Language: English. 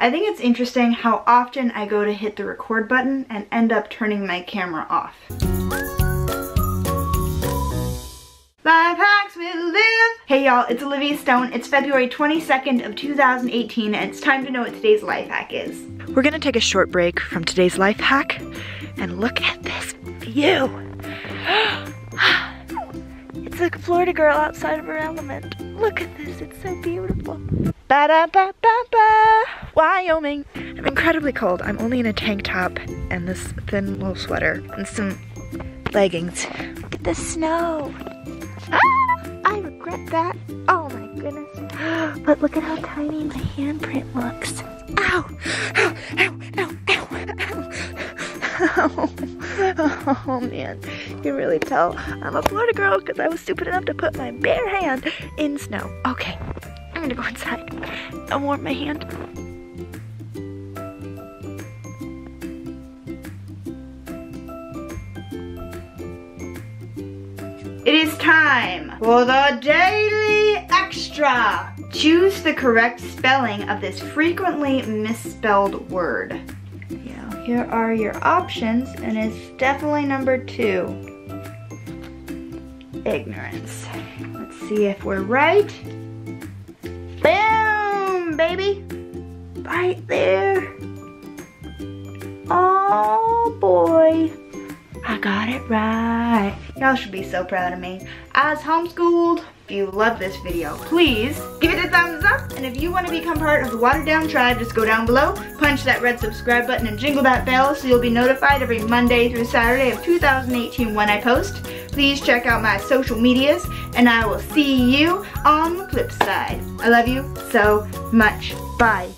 I think it's interesting how often I go to hit the record button and end up turning my camera off. By packs we live! Hey y'all, it's Olivia Stone. It's February 22nd of 2018 and it's time to know what today's life hack is. We're gonna take a short break from today's life hack and look at this view. It's like a Florida girl outside of her element. Look at this, it's so beautiful. Ba-da-ba-ba-ba! Wyoming! I'm incredibly cold. I'm only in a tank top and this thin little sweater and some leggings. Look at the snow! Ah, I regret that. Oh my goodness. But look at how tiny my handprint looks. Ow! Ow! Ow! Ow! Ow! Ow! Oh man. You can really tell I'm a Florida girl because I was stupid enough to put my bare hand in snow. Okay, I'm gonna go inside and warm my hand. It is time for the Daily Extra! Choose the correct spelling of this frequently misspelled word. Yeah, here are your options, and it's definitely number 2. Ignorance. Let's see if we're right. Boom, baby! Right there. Oh boy. I got it right. Y'all should be so proud of me. I was homeschooled. If you love this video, please give it a thumbs up. And if you want to become part of the Watered Down Tribe, just go down below, punch that red subscribe button, and jingle that bell so you'll be notified every Monday through Saturday of 2018 when I post. Please check out my social medias, and I will see you on the flip side. I love you so much. Bye.